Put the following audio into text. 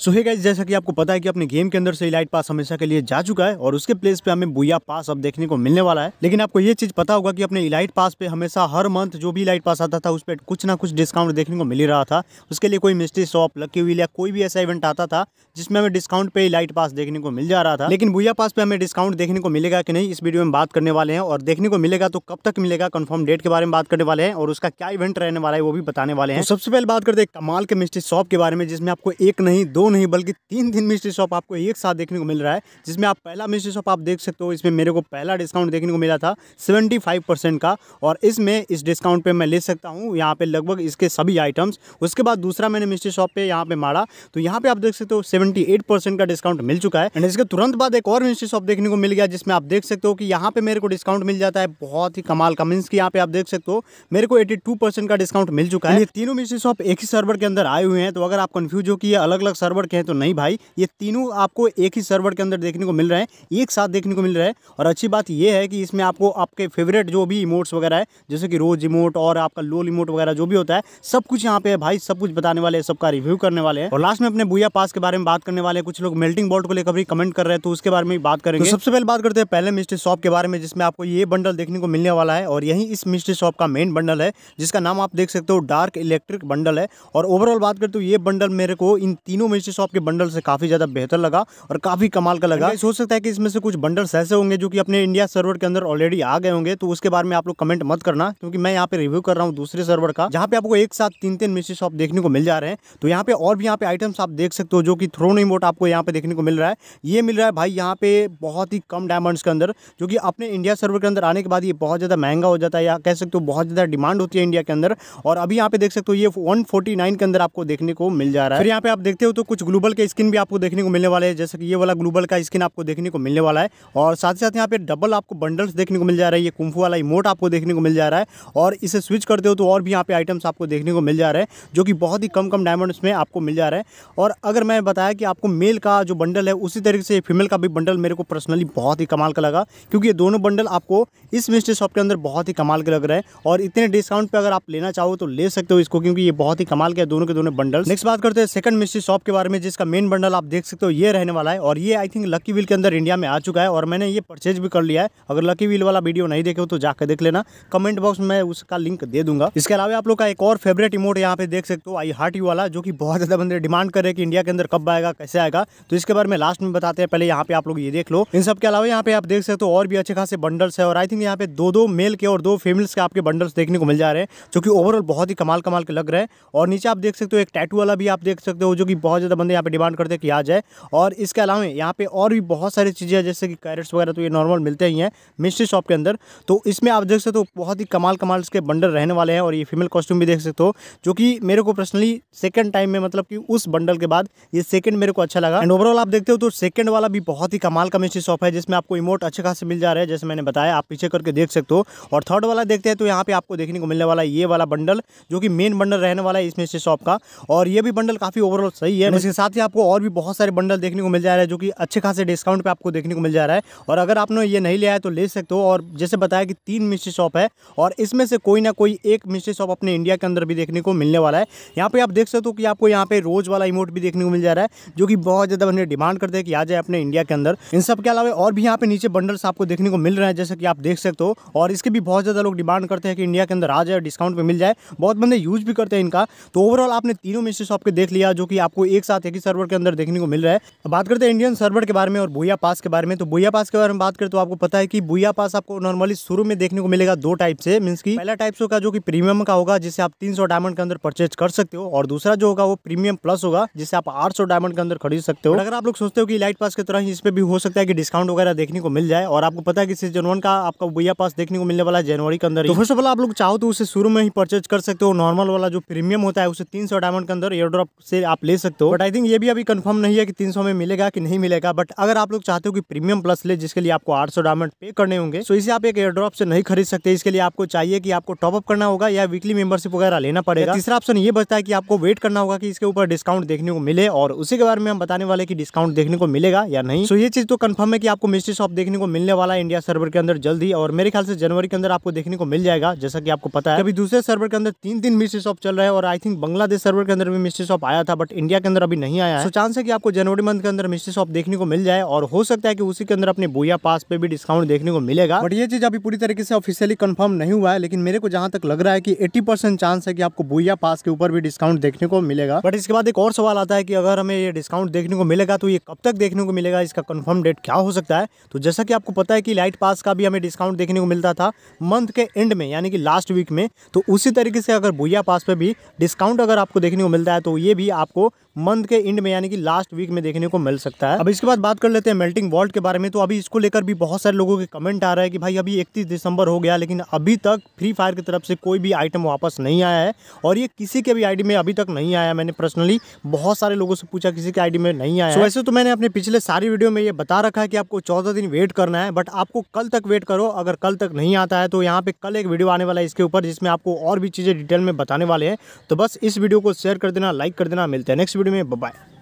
सो hey guys, जैसा कि आपको पता है कि अपने गेम के अंदर से इलाइट पास हमेशा के लिए जा चुका है और उसके प्लेस पे हमें बुया पास अब देखने को मिलने वाला है। लेकिन आपको ये चीज पता होगा कि अपने इलाइट पास पे हमेशा हर मंथ जो भी इलाइट पास आता था उस पर कुछ ना कुछ डिस्काउंट देखने को मिल ही रहा था। उसके लिए कोई मिस्ट्री शॉप, लकी व्हील या कोई भी ऐसा इवेंट आता था जिसमें हमें डिस्काउंट पे इलाइट पास देखने को मिल जा रहा था। लेकिन बुया पास पे हमें डिस्काउंट देखने को मिलेगा कि नहीं, इस वीडियो में बात करने वाले हैं। और देखने को मिलेगा तो कब तक मिलेगा, कन्फर्म डेट के बारे में बात करने वाले हैं और उसका क्या इवेंट रहने वाला है वो भी बताने वाले हैं। सबसे पहले बात करते हैं कमाल के मिस्ट्री शॉप के बारे में, जिसमें आपको एक नहीं, दो नहीं बल्कि 3 दिन मिस्ट्री शॉप आपको एक साथ देखने को मिल रहा है। जिसमें आप पहला मिस्ट्री शॉप आप देख सकते हो, इसमें मेरे को पहला डिस्काउंट देखने को मिला था 75% का और इसमें इस डिस्काउंट पे मैं ले सकता हूँ यहाँ पे लगभग इसके सभी आइटम्स। उसके बाद दूसरा मैंने मिस्ट्री शॉप पे यहाँ पे मारा तो यहाँ पे आप देख सकते हो 78% का डिस्काउंट मिल चुका है। एंड इसके तुरंत बाद एक और मिस्ट्री शॉप देखने को मिल गया जिसमें आप देख सकते हो कि यहाँ पे मेरे को डिस्काउंट मिल जाता है बहुत ही कमाल का। मीन्स की यहाँ पे आप देख सकते हो मेरे को 82% का डिस्काउंट मिल चुका है। ये तीनों मिस्ट्री शॉप एक ही सर्वर के अंदर आए हुए हैं, तो अगर आप कंफ्यूज हो कि ये अलग अलग सर्वर के हैं तो नहीं भाई, ये तीनों आपको एक ही सर्वर के अंदर देखने को मिल रहे हैं, एक साथ देखने को मिल रहा है। और अच्छी बात यह है कि इसमें आपको आपके फेवरेट जो भी इमोट्स वगैरह है जैसे कि रोज इमोट और आपका लोल इमोट वगैरह जो भी होता है सब कुछ यहाँ पे है भाई, सब कुछ बताने वाले हैं, सबका रिव्यू करने वाले हैं। और लास्ट में अपने बुया पास के बारे में बात करने वाले हैं। कुछ लोग मेल्टिंग बोल्ट को लेकर भी कमेंट कर रहे हैं तो उसके बारे में भी बात करेंगे। तो सबसे पहले बात करते हैं पहले मिस्ट्री शॉप के बारे में, जिसमें आपको ये बंडल देखने को मिलने वाला है और यही इस मिस्ट्री शॉप का मेन बंडल है जिसका नाम आप देख सकते हो डार्क इलेक्ट्रिक बंडल है। और ओवरऑल बात करते हो ये बंडल मेरे को इन तीनों मिस्ट्री शॉप के बंडल से काफी ज्यादा बेहतर लगा और काफी कमाल का लगा। हो सकता है कि इसमें से कुछ बंडल्स ऐसे होंगे जो कि अपने इंडिया सर्वर के अंदर ऑलरेडी आ गए होंगे, तो उसके बारे में आप लोग कमेंट मत करना क्योंकि मैं यहाँ पे रिव्यू कर रहा हूँ दूसरे सर्वर का जहाँ पे आपको एक साथ 3 मिस्ट्री शॉप देखने को मिल जा रहे हैं। तो यहाँ पे और भी यहाँ पे आइटम्स आप देख सकते हो जो कि थ्रोन इमोट आपको यहाँ पे देखने को मिल रहा है। ये मिल रहा है भाई यहाँ पे बहुत ही कम डायमंड्स के अंदर, जो कि अपने इंडिया सर्वर के अंदर आने के बाद ये बहुत ज्यादा महंगा हो जाता है या कह सकते हो बहुत ज्यादा डिमांड होती है इंडिया के अंदर। और अभी यहाँ पे देख सकते हो ये 149 के अंदर आपको देखने को मिल जा रहा है। फिर यहाँ पे आप देखते हो तो कुछ ग्लोबल के स्किन भी आपको देखने को मिलने वाले हैं, जैसे कि ये वाला ग्लोबल का स्किन आपको देखने को मिलने वाला है। और साथ ही साथ यहाँ पे डबल आपको बंडल्स देखने को मिल जा रहा है, ये कुंफू वाला इमोट आपको देखने को मिल जा रहा है। और इसे स्विच करते हो तो और भी यहाँ पे आइटम्स आपको देखने को मिल जा रहे हैं जो कि बहुत ही कम डायमंड्स में आपको मिल जा रहा है। और अगर मैं बताया कि आपको मेल का जो बंडल है उसी तरीके से फीमेल का भी बंडल मेरे को पर्सनली बहुत ही कमाल का लगा, क्योंकि ये दोनों बंडल आपको इस मिस्ट्री शॉप के अंदर बहुत ही कमाल के लग रहे हैं। और इतने डिस्काउंट पर अगर आप लेना चाहो तो ले सकते हो इसको, क्योंकि ये बहुत ही कमाल के दोनों के दोनों बंडल। नेक्स्ट बात करते हैं सेकंड मिस्ट्री शॉप के बारे में, जिसका मेन बंडल आप देख सकते हो ये रहने वाला है। और ये आई थिंक लकी व्हील के अंदर इंडिया में आ चुका है और मैंने ये परचेज भी कर लिया है। अगर लकी व्हील वाला वीडियो नहीं देखे हो तो जाकर देख लेना, कमेंट बॉक्स में मैं उसका लिंक दे दूंगा। इसके अलावा आप लोग का एक और फेवरेट इमोट यहाँ पे देख सकते हो आई हार्ट यू वाला, जो कि बहुत ज्यादा बंदे डिमांड कर रहे हैं कि इंडिया के अंदर कब आएगा, कैसे आएगा, तो इसके बारे में लास्ट में बताते हैं, पहले यहाँ पे आप लोग ये देख लो। इन सबके अलावा यहाँ पे आप देख सकते हो और भी अच्छे खासे बंडल्स है और आई थिंक यहाँ पे 2 मेल के और 2 फीमेल्स के आपके बंडल्स देखने को मिल जा रहे हैं जो कि ओवरऑल बहुत ही कमाल के लग रहे हैं। और नीचे आप देख सकते हो एक टैटू वाला भी आप देख सकते हो जो कि बहुत ज्यादा बंदे यहाँ पे डिमांड करते हैं कि आ जाए। और इसके अलावा यहाँ पे और भी बहुत सारी चीजें हैं जैसे कि कैरेट्स वगैरह तो ये नॉर्मल मिलते ही हैं मिस्ट्री शॉप के अंदर, तो इसमें आप देख सकते हो बहुत ही कमाल इसके बंडल रहने वाले हैं। और ये फीमेल कॉस्ट्यूम भी देख सकते हो जो कि मेरे को पर्सनली सेकंड टाइम में, मतलब कि उस बंडल के बाद ये सेकंड मेरे को अच्छा लगा। एंड ओवरऑल आप देखते हो तो सेकंड वाला भी बहुत ही कमाल का मिस्ट्री शॉप है जिसमें आपको इमोट अच्छे खासे मिल जा रहे हैं, जैसे मैंने बताया आप पीछे करके देख सकते हो। और थर्ड वाला देखते हैं तो यहाँ पे आपको देखने को मिलने वाला ये वाला बंडल जो कि मेन बंडल रहने वाला है इस मिस्ट्री शॉप का, और ये भी बंडल काफी ओवरऑल सही है। इसके साथ ही आपको और भी बहुत सारे बंडल देखने को मिल जा रहा है जो कि अच्छे खासे डिस्काउंट पे आपको देखने को मिल जा रहा है। और अगर आपने ये नहीं लिया है तो ले सकते हो। और जैसे बताया कि 3 मिस्ट्री शॉप है और इसमें से कोई ना कोई एक मिस्ट्री शॉप अपने इंडिया के अंदर भी देखने को मिलने वाला है। यहाँ पे आप देख सकते हो कि आपको यहाँ पे रोज वाला इमोट भी देखने को मिल जा रहा है जो कि बहुत ज्यादा बंदे डिमांड करते हैं कि आ जाए अपने इंडिया के अंदर। इन सब के अलावा और भी यहाँ पे नीचे बंडल्स आपको देखने को मिल रहे हैं जैसे कि आप देख सकते हो, और इसके भी बहुत ज्यादा लोग डिमांड करते हैं कि इंडिया के अंदर आ जाए, डिस्काउंट पर मिल जाए, बहुत बंदे यूज भी करते हैं इनका। तो ओवरऑल आपने तीनों मिस्ट्री शॉप के देख लिया जो कि आपको एक साथ एक ही सर्वर के अंदर देखने को मिल रहा है। बात करते हैं इंडियन सर्वर के बारे में और बुया पास के बारे में। तो बुया पास के बारे में बात करते हो, आपको पता है कि बुया पास आपको नॉर्मली शुरू में देखने को मिलेगा 2 टाइप से। मींस कि पहला टाइप होगा जो कि प्रीमियम का होगा जिसे आप 300 डायमंड के अंदर परचेज कर सकते हो, और दूसरा जो होगा वो प्रीमियम प्लस होगा जिसे आप 800 डायमंड के अंदर खरीद सकते हो। अगर आप लोग सोचते हो कि लाइट पास की तरह ही इस पर भी हो सकता है कि डिस्काउंट वगैरह देखने को मिल जाए, और आपको पता है कि सीजन 1 का आपका बुया पास देखने को मिलने वाला है जनवरी के अंदर, तो फर्स्ट ऑफ ऑल आप लोग चाहो तो उसे शुरू में ही परचेज कर सकते हो। नॉर्मल वाला जो प्रीमियम होता है उसे 300 डायमंड के अंदर एयर ड्रॉप से आप ले सकते हो, बट आई थिंक ये भी अभी कंफर्म नहीं है कि 300 में मिलेगा कि नहीं मिलेगा। बट अगर आप लोग चाहते हो कि प्रीमियम प्लस ले जिसके लिए आपको 800 डायमंड पे करने होंगे, तो इसे आप एक एयर ड्रॉप से नहीं खरीद सकते, इसके लिए आपको चाहिए कि आपको टॉपअप करना होगा या वीकली मेंबरशिप वगैरह लेना पड़ेगा। तीसरा ऑप्शन ये बचता है कि आपको वेट करना होगा कि इसके ऊपर डिस्काउंट देखने को मिले, और उसी के बारे में हम बताने वाले कि डिस्काउंट देखने को मिलेगा या नहीं। तो ये चीज तो कंफर्म है कि आपको मिस्ट्री शॉप देखने को मिलने वाला है इंडिया सर्वर के अंदर जल्दी, और मेरे ख्याल से जनवरी के अंदर आपको देखने को मिल जाएगा। जैसा कि आपको पता है अभी दूसरे सर्वर के अंदर 3 मिस्ट्री शॉप चल रहा है, और आई थिंक बांग्लादेश सर्वर के अंदर भी मिस्ट्री शॉप आया था बट इंडिया के अंदर अभी नहीं आया है। तो चांस है कि आपको जनवरी मंथ के अंदर मिस्ट्री शॉप देखने को मिल जाए और हो सकता है कि उसी के अंदर अपने बुया पास पे भी डिस्काउंट देखने को मिलेगा। बट ये चीज अभी पूरी तरीके से ऑफिशियली कंफर्म नहीं हुआ है, लेकिन मेरे को जहाँ तक लग रहा है कि 80% चांस है कि आपको बुया पास के ऊपर भी डिस्काउंट देखने को मिलेगा। बट इसके बाद एक और सवाल आता है कि अगर हमें ये डिस्काउंट देखने को मिलेगा तो ये कब तक देखने को मिलेगा, इसका कंफर्म डेट क्या हो सकता है। तो जैसा कि आपको पता है कि लाइट पास का भी हमें डिस्काउंट देखने को मिलता था मंथ के एंड में यानी कि लास्ट वीक में, तो उसी तरीके से अगर बुया पास पे भी डिस्काउंट अगर आपको देखने को मिलता है तो ये भी आपको मंथ के एंड में यानी कि लास्ट वीक में देखने को मिल सकता है। अब इसके बाद बात कर लेते हैं मेल्टिंग बॉल्ट के बारे में। तो अभी इसको लेकर भी बहुत सारे लोगों के कमेंट आ रहा है कि भाई अभी 31 दिसंबर हो गया लेकिन अभी तक फ्री फायर की तरफ से कोई भी आइटम वापस नहीं आया है और ये किसी के भी आईडी में अभी तक नहीं आया। मैंने पर्सनली बहुत सारे लोगों से पूछा, किसी के आईडी में नहीं आया। वैसे तो मैंने अपने पिछले सारी वीडियो में ये बता रखा है कि आपको 14 दिन वेट करना है, बट आपको कल तक वेट करो। अगर कल तक नहीं आता है तो यहाँ पे कल एक वीडियो आने वाला है इसके ऊपर, जिसमें आपको और भी चीज़ें डिटेल में बताने वाले हैं। तो बस इस वीडियो को शेयर कर देना, लाइक कर देना। मिलते हैं नेक्स्ट वीडियो में, बाय बाय।